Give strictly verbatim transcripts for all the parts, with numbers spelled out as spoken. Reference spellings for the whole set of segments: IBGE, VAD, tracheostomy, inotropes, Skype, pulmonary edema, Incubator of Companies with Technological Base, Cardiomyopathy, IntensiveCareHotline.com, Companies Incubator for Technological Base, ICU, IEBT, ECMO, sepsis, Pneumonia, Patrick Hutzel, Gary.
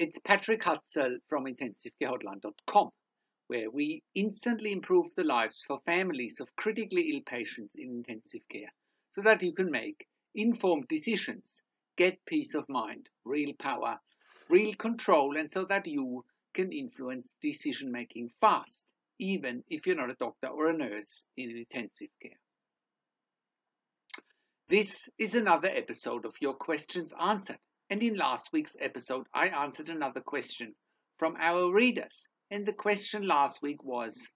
It's Patrick Hutzel from Intensive Care Hotline dot com, where we instantly improve the lives for families of critically ill patients in intensive care so that you can make informed decisions, get peace of mind, real power, real control, and so that you can influence decision making fast, even if you're not a doctor or a nurse in intensive care. This is another episode of Your Questions Answered. And in last week's episode, I answered another question from our readers. And the question last week was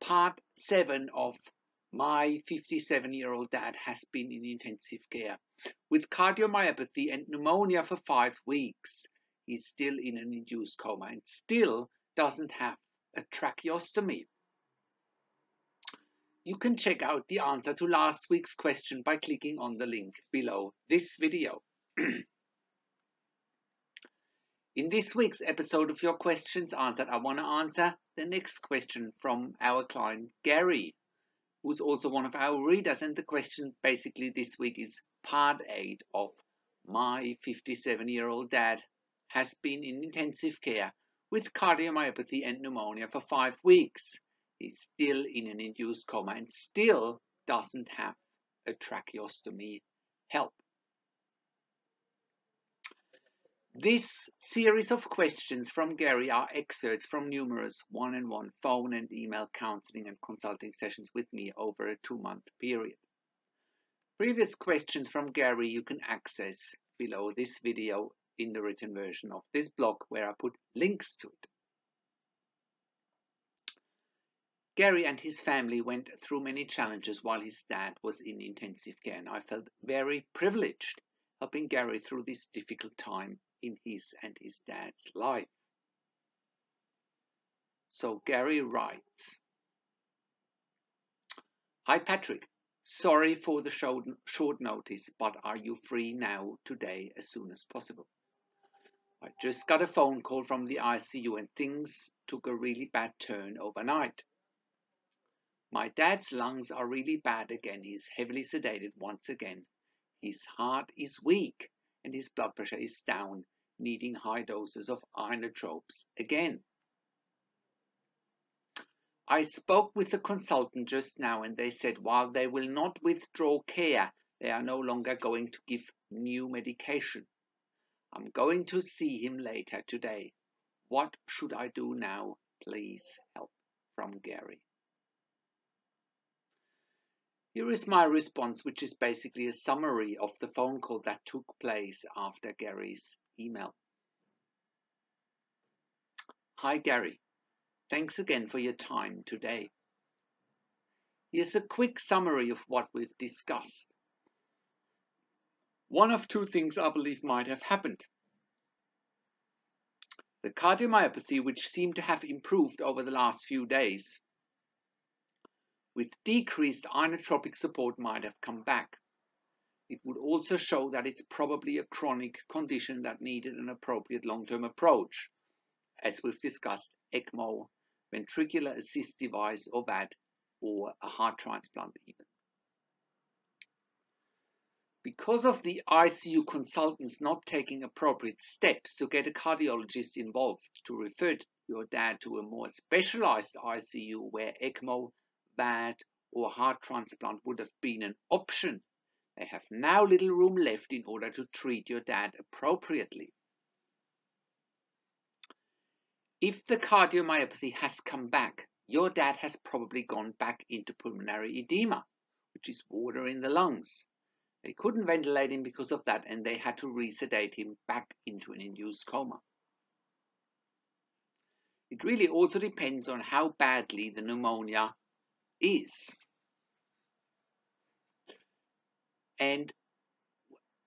part seven of my fifty-seven-year-old dad has been in intensive care with cardiomyopathy and pneumonia for five weeks. He's still in an induced coma and still doesn't have a tracheostomy. You can check out the answer to last week's question by clicking on the link below this video. In this week's episode of Your Questions Answered, I want to answer the next question from our client Gary, who's also one of our readers. And the question basically this week is part eight of my fifty-seven-year-old dad has been in intensive care with cardiomyopathy and pneumonia for five weeks. He's still in an induced coma and still doesn't have a tracheostomy help. This series of questions from Gary are excerpts from numerous one-on-one phone and email counseling and consulting sessions with me over a two-month period. Previous questions from Gary you can access below this video in the written version of this blog, where I put links to it. Gary and his family went through many challenges while his dad was in intensive care, and I felt very privileged helping Gary through this difficult time in his and his dad's life. So Gary writes, "Hi Patrick, sorry for the short notice, but are you free now, today, as soon as possible? I just got a phone call from the I C U and things took a really bad turn overnight. My dad's lungs are really bad again. He's heavily sedated once again. His heart is weak and his blood pressure is down, needing high doses of inotropes again. I spoke with the consultant just now and they said while they will not withdraw care, they are no longer going to give new medication. I'm going to see him later today. What should I do now? Please help. From Gary." Here is my response, which is basically a summary of the phone call that took place after Gary's email. "Hi Gary, thanks again for your time today. Here's a quick summary of what we've discussed. One of two things I believe might have happened. The cardiomyopathy, which seemed to have improved over the last few days, with decreased inotropic support might have come back. It would also show that it's probably a chronic condition that needed an appropriate long-term approach, as we've discussed ECMO, ventricular assist device or V A D, or a heart transplant even. Because of the I C U consultants not taking appropriate steps to get a cardiologist involved to refer your dad to a more specialized I C U where ECMO, V A D or heart transplant would have been an option, they have now little room left in order to treat your dad appropriately. If the cardiomyopathy has come back, your dad has probably gone back into pulmonary edema, which is water in the lungs. They couldn't ventilate him because of that and they had to resedate him back into an induced coma. It really also depends on how badly the pneumonia is. And,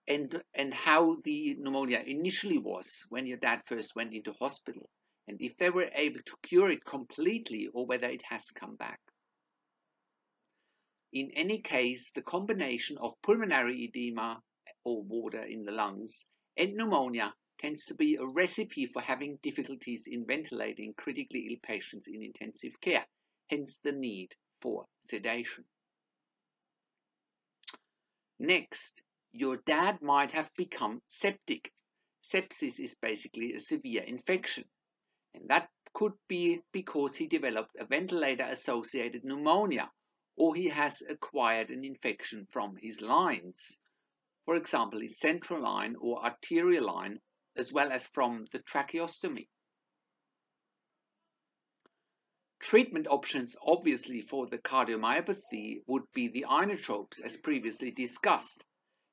and, and how the pneumonia initially was when your dad first went into hospital, and if they were able to cure it completely or whether it has come back. In any case, the combination of pulmonary edema or water in the lungs and pneumonia tends to be a recipe for having difficulties in ventilating critically ill patients in intensive care, hence the need for sedation. Next, your dad might have become septic Sepsis is basically a severe infection, and that could be because he developed a ventilator-associated pneumonia, or he has acquired an infection from his lines, for example, his central line or arterial line, as well as from the tracheostomy. Treatment options, obviously, for the cardiomyopathy would be the inotropes, as previously discussed.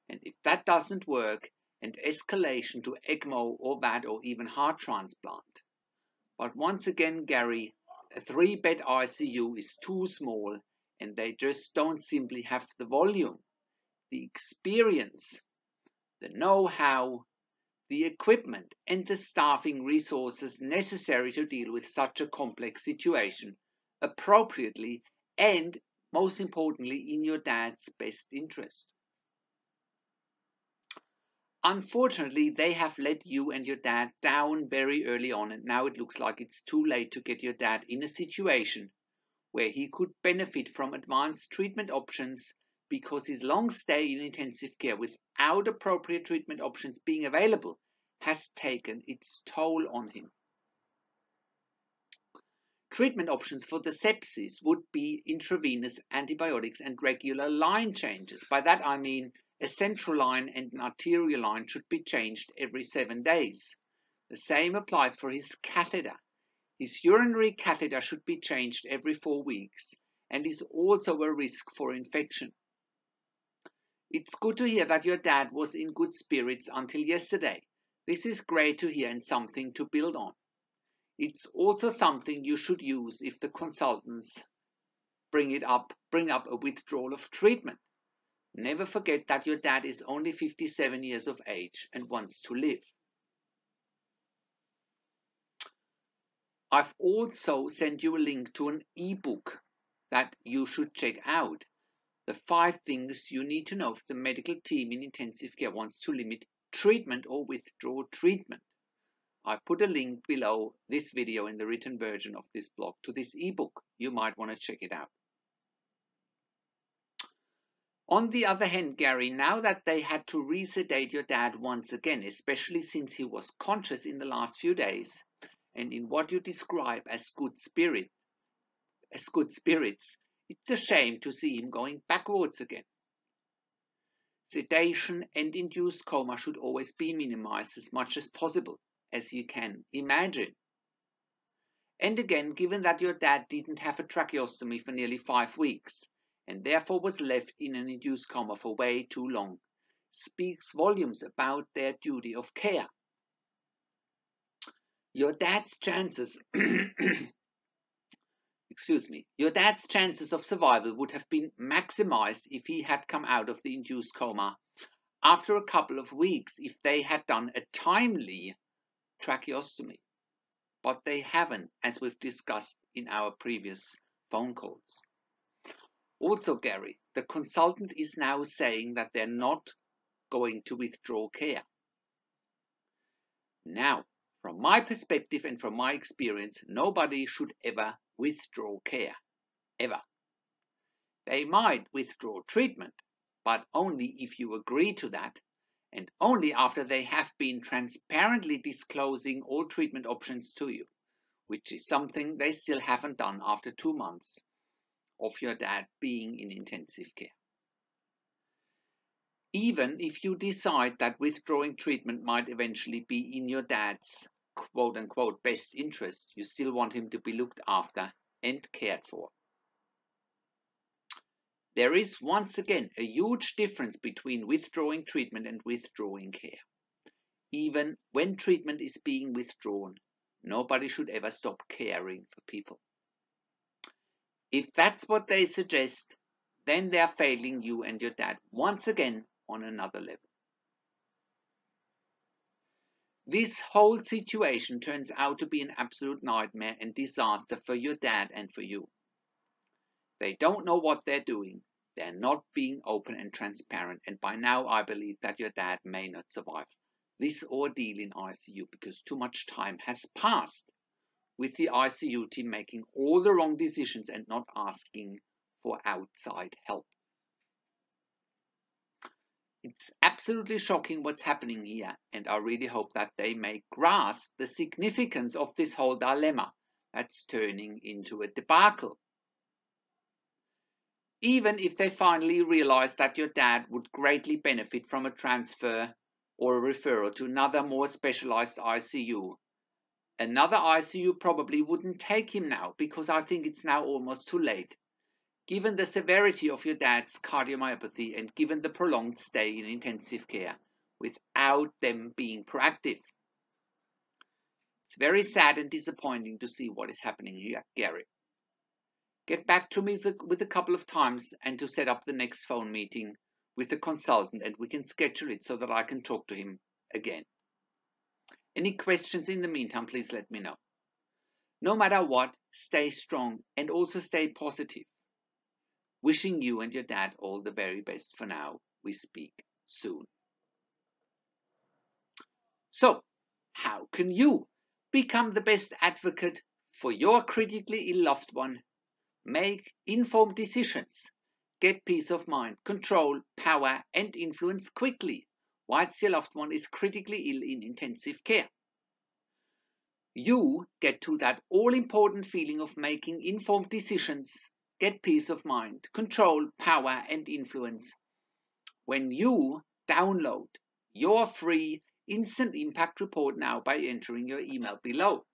And if that doesn't work, an escalation to ECMO or V A D or even heart transplant. But once again, Gary, a three-bed I C U is too small, and they just don't simply have the volume, the experience, the know-how, the equipment and the staffing resources necessary to deal with such a complex situation appropriately and, most importantly, in your dad's best interest. Unfortunately, they have let you and your dad down very early on, and now it looks like it's too late to get your dad in a situation where he could benefit from advanced treatment options, because his long stay in intensive care without appropriate treatment options being available has taken its toll on him. Treatment options for the sepsis would be intravenous antibiotics and regular line changes. By that I mean a central line and an arterial line should be changed every seven days. The same applies for his catheter. His urinary catheter should be changed every four weeks and is also a risk for infection. It's good to hear that your dad was in good spirits until yesterday. This is great to hear and something to build on. It's also something you should use if the consultants bring it up, bring up a withdrawal of treatment. Never forget that your dad is only fifty-seven years of age and wants to live. I've also sent you a link to an ebook that you should check out. The five things you need to know if the medical team in intensive care wants to limit treatment or withdraw treatment. I put a link below this video in the written version of this blog to this ebook. You might want to check it out. On the other hand, Gary, now that they had to resedate your dad once again, especially since he was conscious in the last few days and in what you describe as good spirit, as good spirits, it's a shame to see him going backwards again. Sedation and induced coma should always be minimized as much as possible, as you can imagine. And again, given that your dad didn't have a tracheostomy for nearly five weeks, and therefore was left in an induced coma for way too long, speaks volumes about their duty of care. Your dad's chances Excuse me, your dad's chances of survival would have been maximized if he had come out of the induced coma after a couple of weeks if they had done a timely tracheostomy. But they haven't, as we've discussed in our previous phone calls. Also, Gary, the consultant is now saying that they're not going to withdraw care. Now, from my perspective and from my experience, nobody should ever withdraw care, ever. They might withdraw treatment, but only if you agree to that, and only after they have been transparently disclosing all treatment options to you, which is something they still haven't done after two months of your dad being in intensive care. Even if you decide that withdrawing treatment might eventually be in your dad's quote-unquote best interest, you still want him to be looked after and cared for. There is once again a huge difference between withdrawing treatment and withdrawing care. Even when treatment is being withdrawn, nobody should ever stop caring for people. If that's what they suggest, then they're failing you and your dad once again on another level. This whole situation turns out to be an absolute nightmare and disaster for your dad and for you. They don't know what they're doing. They're not being open and transparent. And by now, I believe that your dad may not survive this ordeal in I C U because too much time has passed with the I C U team making all the wrong decisions and not asking for outside help. It's absolutely shocking what's happening here, and I really hope that they may grasp the significance of this whole dilemma that's turning into a debacle. Even if they finally realize that your dad would greatly benefit from a transfer or a referral to another more specialized I C U, another I C U probably wouldn't take him now, because I think it's now almost too late. Given the severity of your dad's cardiomyopathy and given the prolonged stay in intensive care, without them being proactive. It's very sad and disappointing to see what is happening here, Gary. Get back to me with a couple of times and to set up the next phone meeting with the consultant, and we can schedule it so that I can talk to him again. Any questions in the meantime, please let me know. No matter what, stay strong and also stay positive. Wishing you and your dad all the very best for now. We speak soon. So, how can you become the best advocate for your critically ill loved one? Make informed decisions. Get peace of mind, control, power and influence quickly whilst your loved one is critically ill in intensive care. You get to that all-important feeling of making informed decisions. Get peace of mind, control, power and influence when you download your free Instant Impact Report now by entering your email below.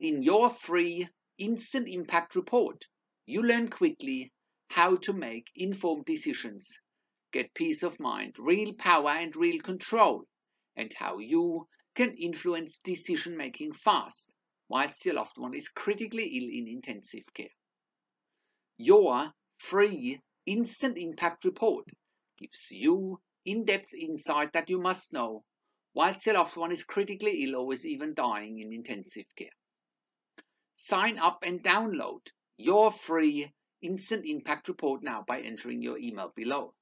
In your free Instant Impact Report, you learn quickly how to make informed decisions, get peace of mind, real power and real control, and how you can influence decision-making fast whilst your loved one is critically ill in intensive care. Your free Instant Impact Report gives you in-depth insight that you must know whilst your loved one is critically ill or is even dying in intensive care. Sign up and download your free Instant Impact Report now by entering your email below.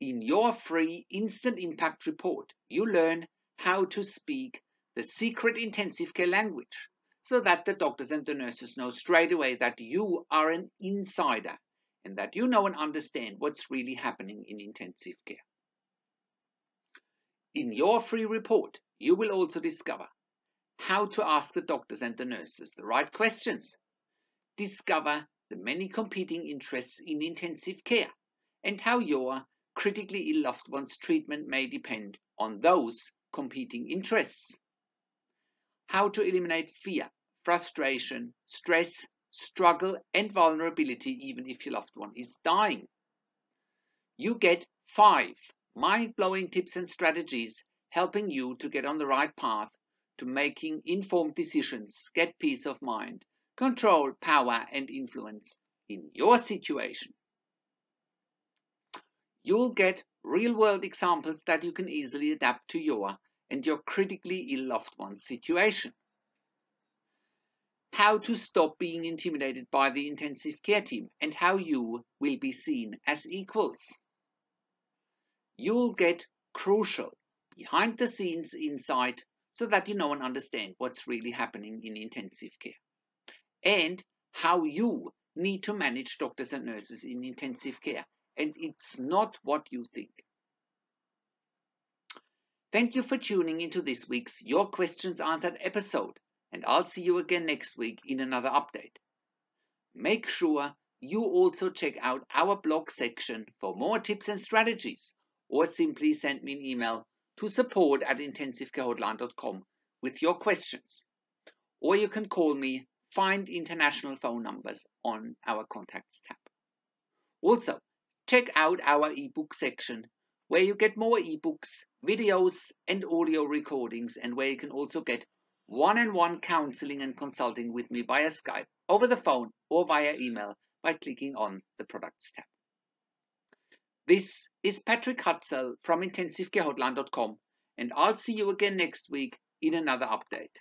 In your free Instant Impact Report, you learn how to speak the secret intensive care language, so that the doctors and the nurses know straight away that you are an insider and that you know and understand what's really happening in intensive care. In your free report, you will also discover how to ask the doctors and the nurses the right questions, discover the many competing interests in intensive care, and how your critically ill loved one's treatment may depend on those competing interests. How to eliminate fear, frustration, stress, struggle and vulnerability even if your loved one is dying. You get five mind-blowing tips and strategies helping you to get on the right path to making informed decisions, get peace of mind, control, power and influence in your situation. You'll get real-world examples that you can easily adapt to your and your critically ill loved one's situation. How to stop being intimidated by the intensive care team and how you will be seen as equals. You'll get crucial behind the scenes insight so that you know and understand what's really happening in intensive care and how you need to manage doctors and nurses in intensive care, and it's not what you think. Thank you for tuning into this week's Your Questions Answered episode, and I'll see you again next week in another update. Make sure you also check out our blog section for more tips and strategies, or simply send me an email to support at intensive care hotline dot com with your questions. Or you can call me, find international phone numbers on our Contacts tab. Also, check out our ebook section, where you get more ebooks, videos and audio recordings, and where you can also get one-on-one counseling and consulting with me via Skype, over the phone or via email by clicking on the Products tab. This is Patrick Hutzel from intensive care hotline dot com, and I'll see you again next week in another update.